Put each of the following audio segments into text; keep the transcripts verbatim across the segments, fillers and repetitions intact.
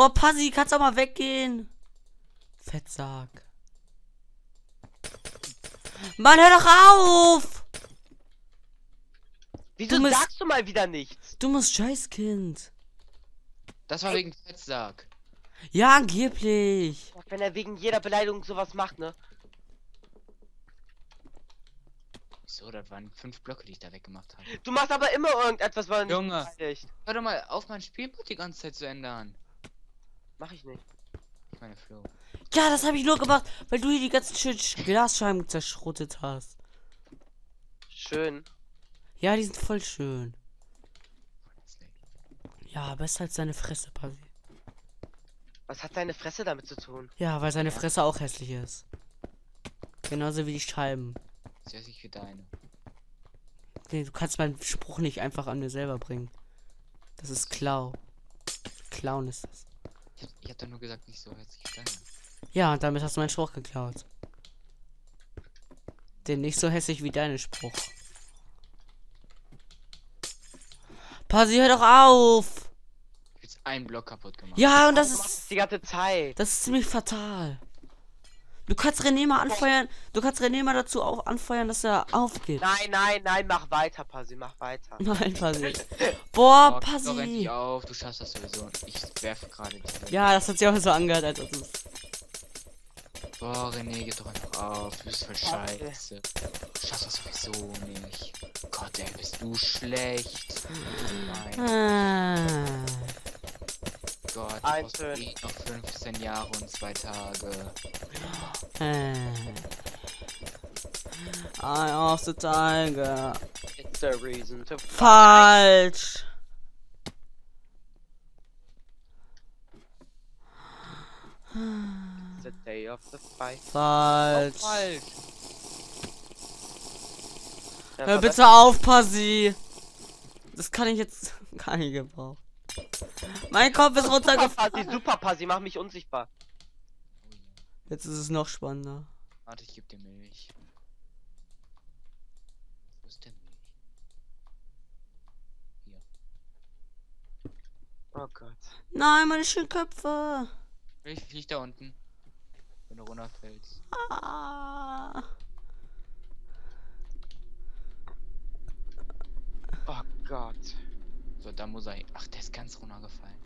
Boah, Passi, kannst auch mal weggehen. Fettsack. Mann, hör doch auf! Wieso du musst, sagst du mal wieder nichts? Du musst Scheißkind. Das war wegen Fettsack. Ja, angeblich. Wenn er wegen jeder Beleidigung sowas macht, ne? So, das waren fünf Blöcke, die ich da weggemacht habe. Du machst aber immer irgendetwas, weil du Junge, nicht. Hör doch mal auf, mein Spielput die ganze Zeit zu ändern. Mach ich nicht. Ich meine Flo. Ja, das habe ich nur gemacht, weil du hier die ganzen schönen Glasscheiben zerschrottet hast. Schön. Ja, die sind voll schön. Ja, besser als seine Fresse, Pavi. Was hat deine Fresse damit zu tun? Ja, weil seine Fresse auch hässlich ist. Genauso wie die Scheiben. Ist ja nicht wie deine. Nee, du kannst meinen Spruch nicht einfach an mir selber bringen. Das ist Klau. Clown ist das. Ich hab, ich hab doch nur gesagt, nicht so hässlich wie deine. Ja, und damit hast du meinen Spruch geklaut. Den nicht so hässlich wie deine Spruch. Paazzi, hör doch auf! Jetzt einen Block kaputt gemacht. Ja, und das ist die ganze Zeit. Das ist ziemlich fatal. Du kannst René mal anfeuern. Du kannst René mal dazu auch anfeuern, dass er aufgeht. Nein, nein, nein, mach weiter, Paazzi, mach weiter. Nein, Paazzi. Boah, Paazzi. Doch endlich auf, du schaffst das sowieso. Ich werfe gerade. Ja, das hat sich auch so angehört, als ob es. Boah, René, geh doch einfach auf. Du bist voll scheiße. Du schaffst das sowieso nicht. Gott, ey, bist du schlecht. Nein. Gott, du brauchst eh noch fünfzehn Jahre und zwei Tage. Ein auf die Tage. It's a reason to falsch. The day of the fight. Falsch. Oh, falsch. Ja, hör bitte auf, Paazzi. Das kann ich jetzt gar nicht gebrauchen. Mein Kopf ist runtergefallen. Super Paazzi, super Paazzi, mach mich unsichtbar. Jetzt ist es noch spannender. Warte, ich geb dir Milch. Wo ist denn Milch? Hier. Oh Gott. Nein, meine schönen Köpfe. Ich flieg da unten. Wenn du runterfällst. Ah. Oh Gott. So, da muss er hin. Ach, der ist ganz runtergefallen.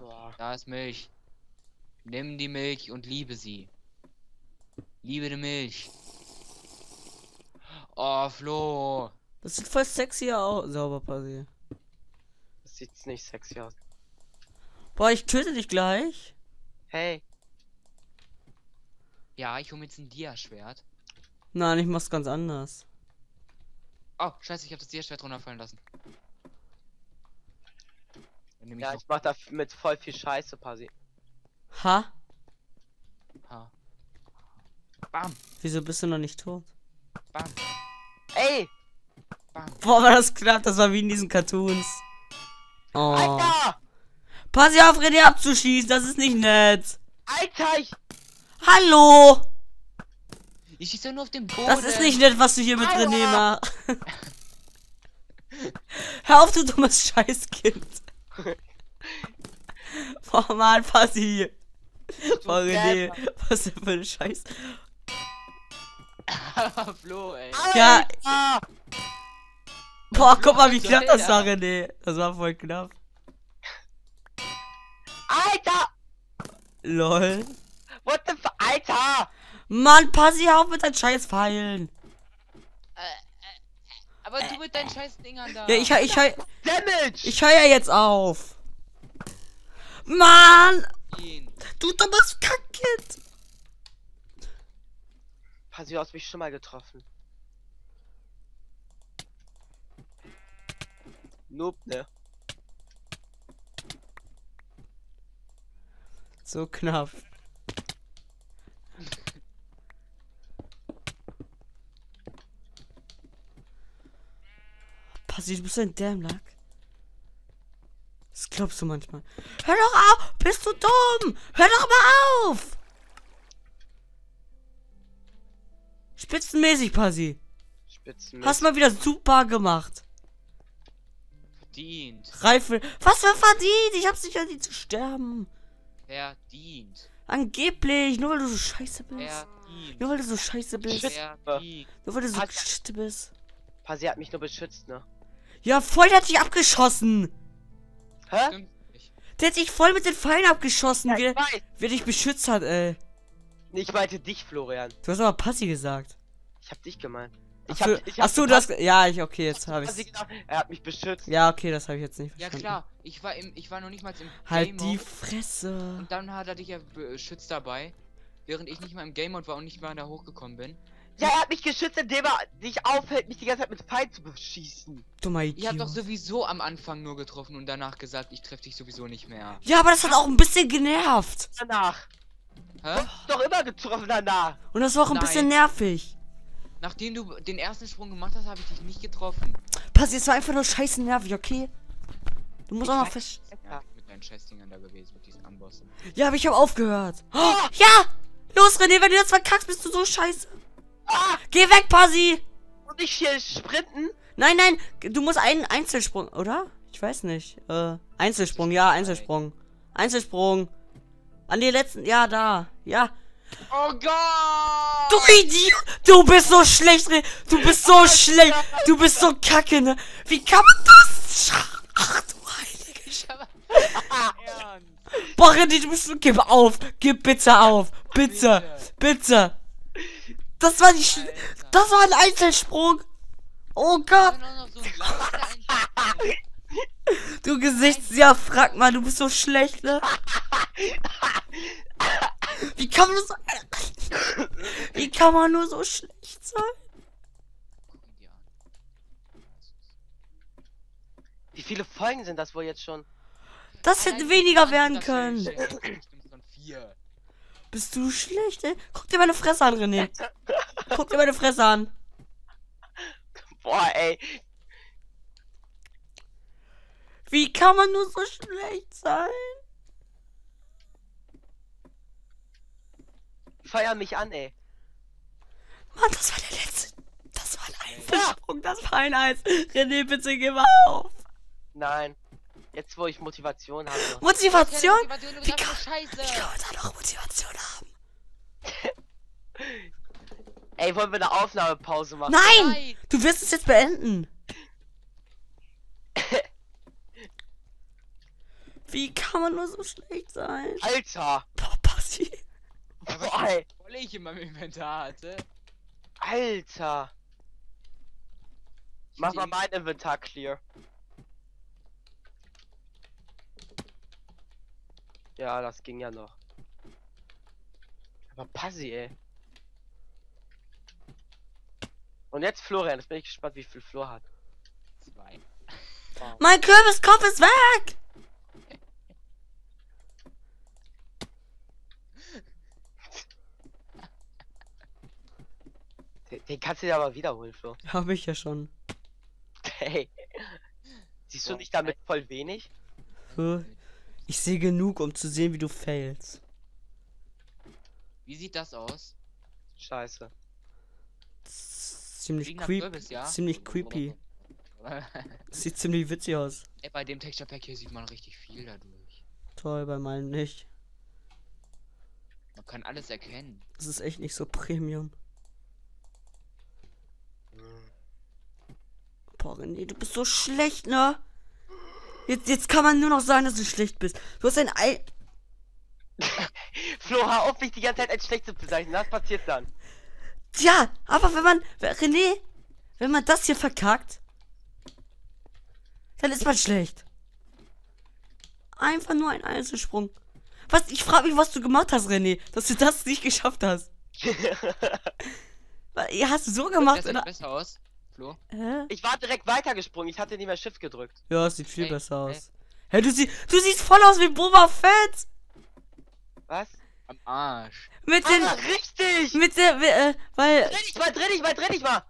Boah. Da ist Milch. Nimm die Milch und liebe sie. Liebe die Milch. Oh, Flo. Das sieht voll sexy aus. Sauber, Paazzi. Das sieht nicht sexy aus. Boah, ich töte dich gleich. Hey. Ja, ich hole mir jetzt ein Diaschwert. Nein, ich mach's ganz anders. Oh, scheiße, ich hab das Diaschwert runterfallen lassen. Ich ja, ich mach da mit voll viel Scheiße, Paazzi. Ha? Ha. Bam! Wieso bist du noch nicht tot? Bam! Ey! Bam. Boah, war das knapp, das war wie in diesen Cartoons. Oh. Alter! Paazzi auf, René abzuschießen, das ist nicht nett! Alter, ich... Hallo! Ich schieße nur auf den Boden. Das ist nicht nett, was du hier mit Alter. René machst. Hör auf, du dummes Scheißkind. Boah, Mann, Paazzi. Boah, René, was denn für ein Scheiß. Flo, ey. Ja. Alter. Boah, guck mal, wie knapp das war, René. Das war voll knapp. Alter! Lol. What the fuck? Alter! Mann, Paazzi, auf mit deinen scheiß Pfeilen! Äh, äh, aber du mit deinen scheiß Dingern da! Ja, ich, ich, ich, ich, ich höre ja jetzt auf! Mann! Du dummes Kackkind! Paazzi, du hast mich schon mal getroffen. Noob, ne? So knapp. Paazzi, du bist ein Dämmlack. Das glaubst du manchmal. Hör doch auf! Bist du dumm! Hör doch mal auf! Spitzenmäßig, Paazzi. Spitzenmäßig. Hast mal wieder super gemacht. Verdient. Reifen. Was für verdient? Ich hab's nicht verdient zu sterben. Verdient. Angeblich. Nur weil du so scheiße bist. Verdient. Nur weil du so scheiße bist. Verdient. Nur weil du so scheiße bist. Passi hat mich nur beschützt, ne? Ja, voll, der hat dich abgeschossen. Hä? Der hat dich voll mit den Pfeilen abgeschossen, ja, wer, wer dich beschützt hat, ey. Ich meinte dich, Florian. Du hast aber Passi gesagt. Ich hab dich gemeint. Ich hab, ich hab, achso, du hast... Ja, ich, okay, jetzt hab ich's. Er hat mich beschützt. Ja, okay, das habe ich jetzt nicht verstanden. Ja, klar. Ich war im, ich war noch nicht mal im Halt Game die Fresse. Und dann hat er dich ja beschützt dabei. Während ich nicht mal im Game Mode war und nicht mal da hochgekommen bin. Ja, er hat mich geschützt, indem er sich aufhält, mich die ganze Zeit mit Pfeil zu beschießen. Dummer Idiot. Ich hab doch sowieso am Anfang nur getroffen und danach gesagt, ich treffe dich sowieso nicht mehr. Ja, aber das hat auch ein bisschen genervt. Danach. Hä? Du hast doch immer getroffen danach. Und das war auch ein Nein. bisschen nervig. Nachdem du den ersten Sprung gemacht hast, habe ich dich nicht getroffen. Pass, jetzt war einfach nur scheiße nervig, okay? Du musst ich auch noch fest. Ja, mit deinen Scheißdingern da gewesen, mit diesen Anbossen. Ja, aber ich habe aufgehört. Oh, ja! Los, René, wenn du jetzt verkackst, bist du so scheiße. Ah! Geh weg, Passi! Und ich hier sprinten? Nein, nein, du musst einen Einzelsprung, oder? Ich weiß nicht. Äh, Einzelsprung, ja, Einzelsprung. Einzelsprung. An die letzten, ja, da, ja. Oh Gott! Du Idiot! Du bist so schlecht, René! Du bist so schlecht! Du bist so kacke, ne? Wie kann man das schaffen? Ach du heilige Scheiße! Boah, René, du bist so... Gib auf! Gib bitte auf! Bitte! Bitte! Das war die... Alter. Das war ein Einzelsprung! Oh Gott! So du Gesichtsjahr, frag mal, du bist so schlecht, ne? Wie kann man so... Wie kann man nur so schlecht sein? Wie viele Folgen sind das wohl jetzt schon? Das hätten weniger werden können. Bist du schlecht, ey? Guck dir meine Fresse an, René. Guck dir meine Fresse an. Boah, ey. Wie kann man nur so schlecht sein? Feier mich an, ey. Mann, das war der letzte. Das war ein Einzelsprung, das war ein Eis. René, bitte geh mal auf. Nein. Jetzt, wo ich Motivation habe. Motivation? Wie kann man da noch Motivation haben? Ey, wollen wir eine Aufnahmepause machen? Nein! Nein! Du wirst es jetzt beenden. Wie kann man nur so schlecht sein? Alter! Boah, Passi. Ja, weil ich, ich in meinem Inventar hatte. Alter! Ich Mach mal mein Inventar clear. Ja, das ging ja noch. Aber Passi, ey. Und jetzt Florian, jetzt bin ich gespannt, wie viel Flor hat. Zwei. Wow. Mein Kürbiskopf ist weg! Den kannst du dir aber wiederholen, Flo. Hab ich ja schon. Hey. Siehst du nicht damit voll wenig? Ich sehe genug, um zu sehen, wie du failst. Wie sieht das aus? Scheiße. Ziemlich creepy. Ziemlich creepy. Sieht ziemlich witzig aus. Ey, bei dem Texture Pack hier sieht man richtig viel dadurch. Toll, bei meinen nicht. Man kann alles erkennen. Das ist echt nicht so Premium. Boah, René, du bist so schlecht, ne? Jetzt, jetzt kann man nur noch sagen, dass du schlecht bist. Du hast ein Ei... Flo, hör auf, mich die ganze Zeit als schlecht zu bezeichnen. Was passiert dann? Tja, aber wenn man... René, wenn man das hier verkackt, dann ist man schlecht. Einfach nur ein Einzelsprung. Was? Ich frage mich, was du gemacht hast, René. Dass du das nicht geschafft hast. Hast du so gemacht, das sieht oder? Besser aus. Flo? Hä? Ich war direkt weitergesprungen, ich hatte nicht mehr Shift gedrückt. Ja, es sieht viel hey, besser aus. Hey, hey du, sie du siehst voll aus wie Boba Fett! Was? Am Arsch. Mit den... Ah, richtig! Mit der... Äh, weil... Dreh dich mal, dreh dich mal, dreh dich mal!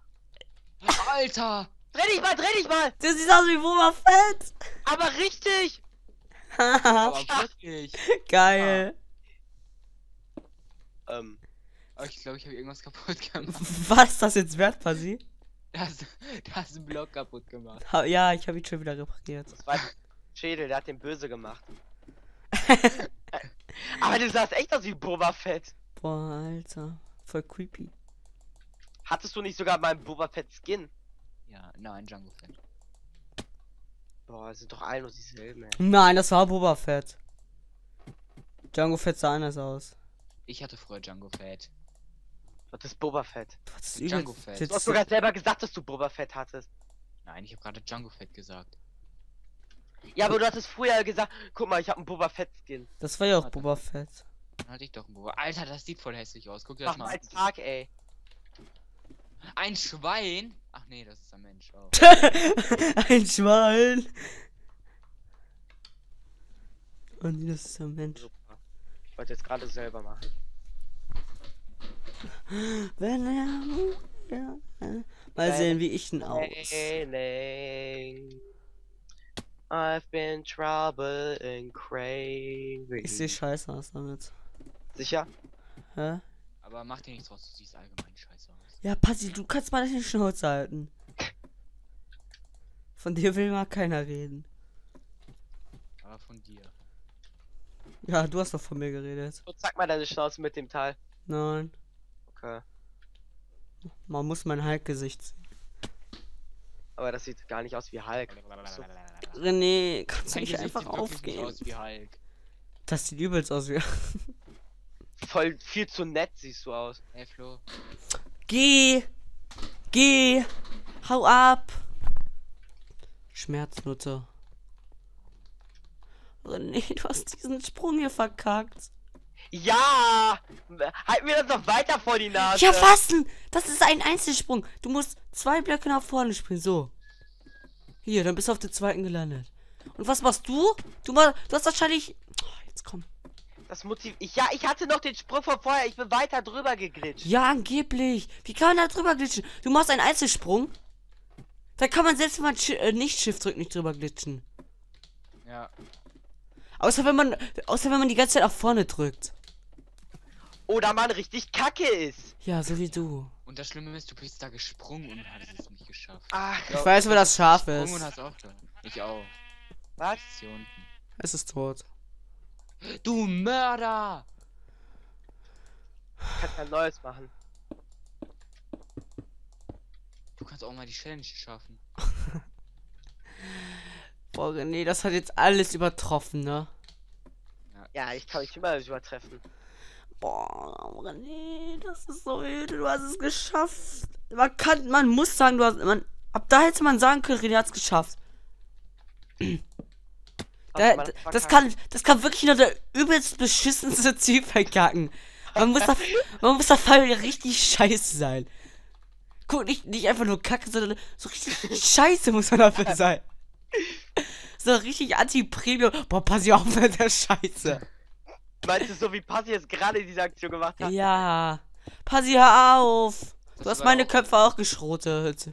Alter! Dreh dich mal, dreh dich mal! Du siehst aus wie Boba Fett! Aber richtig! Aber wirklich! Geil! Ah. Ähm... Ich glaube, ich habe irgendwas kaputt gemacht. Was ist das jetzt wert, Passi? hast, da hast du einen Block kaputt gemacht. Ha, ja, ich habe ihn schon wieder repariert. Das war Schädel, der hat den böse gemacht. Aber du sahst echt aus wie Boba Fett. Boah, Alter. Voll creepy. Hattest du nicht sogar meinen Boba Fett Skin? Ja, nein, Django Fett. Boah, das sind doch alle noch dieselben, ey. Nein, das war Boba Fett. Django Fett sah anders aus. Ich hatte früher Django Fett. Das ist Boba Fett. Das ist Django Fett. Du hast sogar selber gesagt, dass du Boba Fett hattest. Nein, ich habe gerade Django Fett gesagt. Ja, aber du hattest früher gesagt, guck mal, ich habe einen Boba Fett Skin. Das war ja auch Boba Fett. Dann hatte ich doch einen Boba. Alter, das sieht voll hässlich aus. Guck dir das mal an. Tag, ey. Ein Schwein? Ach nee, das ist ein Mensch auch. Ein Schwein. Oh nee, das ist ein Mensch. Ich wollte jetzt gerade selber machen. Wenn er, ja, ja. Mal sehen, wie ich ihn aus. I've been trouble and crazy. Ich sehe scheiße aus damit. Sicher? Hä? Aber mach dir nichts raus, du siehst allgemein scheiße aus. Ja, Passi, du kannst mal deine Schnauze halten. Von dir will mal keiner reden. Aber von dir. Ja, du hast doch von mir geredet. Und sag mal deine Schnauze mit dem Teil. Nein. Okay. Man muss mein Hulk-Gesicht sehen. Aber das sieht gar nicht aus wie Hulk. So. René, kannst du nicht einfach aufgehen? Aus wie Hulk. Das sieht übelst aus wie voll viel zu nett siehst du aus. Hey Flo. Geh! Geh! Hau ab! Schmerznutte. René, du hast diesen Sprung hier verkackt. Ja! Halt mir das noch weiter vor die Nase! Ja, fassen! Das ist ein Einzelsprung! Du musst zwei Blöcke nach vorne springen, so. Hier, dann bist du auf den zweiten gelandet. Und was machst du? Du, machst, du hast wahrscheinlich... Oh, jetzt komm. Das motiv... Ich, ja, ich hatte noch den Sprung von vorher. Ich bin weiter drüber geglitscht. Ja, angeblich. Wie kann man da drüber glitschen? Du machst einen Einzelsprung. Da kann man selbst, wenn man äh, nicht Shift drückt, nicht drüber glitschen. Ja. Außer wenn man... Außer wenn man die ganze Zeit nach vorne drückt. Oder man richtig kacke ist. Ja, so wie du. Und das Schlimme ist, du bist da gesprungen und hast es nicht geschafft. Ach, ich, ich weiß, wo das Schaf ist. Und hast auch ich auch. Was? Hier unten. Es ist tot. Du Mörder! Ich kann kein neues machen. Du kannst auch mal die Challenge schaffen. Boah, René, das hat jetzt alles übertroffen, ne? Ja, ich kann mich immer übertreffen. Boah, René, das ist so öde, du hast es geschafft. Man kann, man muss sagen, du hast, man, ab da hätte man sagen können, René hat es geschafft. Da, da, das kann, das kann wirklich nur der übelst beschissenste Typ verkacken. Man muss da, man muss da richtig scheiße sein. Guck, nicht, nicht einfach nur kacke, sondern so richtig scheiße muss man dafür sein. So richtig anti-Premium. Boah, pass auf mit der Scheiße. Meinst du, so wie Passi jetzt gerade diese Aktion gemacht hat? Ja. Passi, hör auf. Du hast meine Köpfe auch geschrotet.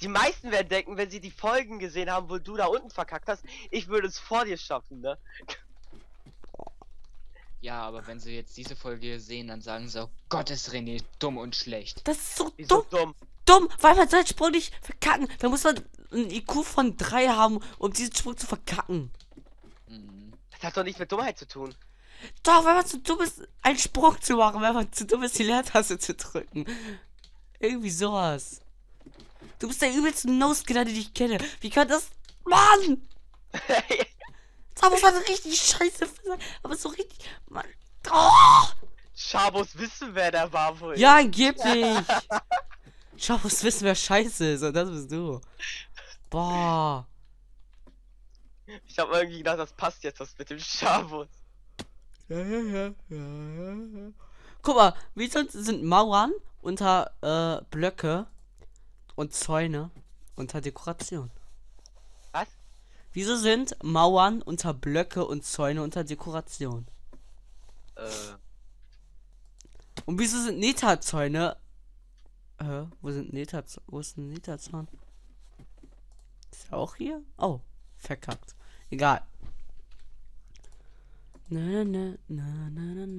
Die meisten werden denken, wenn sie die Folgen gesehen haben, wo du da unten verkackt hast, ich würde es vor dir schaffen, ne? Ja, aber wenn sie jetzt diese Folge hier sehen, dann sagen sie, oh Gott, ist René dumm und schlecht. Das ist so dumm. dumm. Dumm, weil man seinen Sprung nicht verkacken. Da muss man ein I Q von drei haben, um diesen Sprung zu verkacken. Das hat doch nichts mit Dummheit zu tun. Doch, wenn man zu dumm ist, einen Sprung zu machen, wenn man zu dumm ist, die Leertaste zu drücken. Irgendwie sowas. Du bist der übelste No-Skinner, den ich kenne. Wie kann das... Mann! Da muss man richtig scheiße sein. Aber so richtig... Mann. Oh! Schabos wissen, wer der war wohl. Ja, angeblich. Schabos wissen, wer scheiße ist. Und das bist du. Boah. Ich hab irgendwie gedacht, das passt jetzt, das mit dem Schabos. Ja, ja, ja, ja, ja, ja. Guck mal, wie sonst sind Mauern unter äh, Blöcke und Zäune unter Dekoration. Was? Wieso sind Mauern unter Blöcke und Zäune unter Dekoration? Äh. Und wieso sind Neta-Zäune? Äh, wo sind Neta-Zäune? Wo ist ein Neta-Zaun? Ist er auch hier? Oh, verkackt. Egal. Na na na na na na.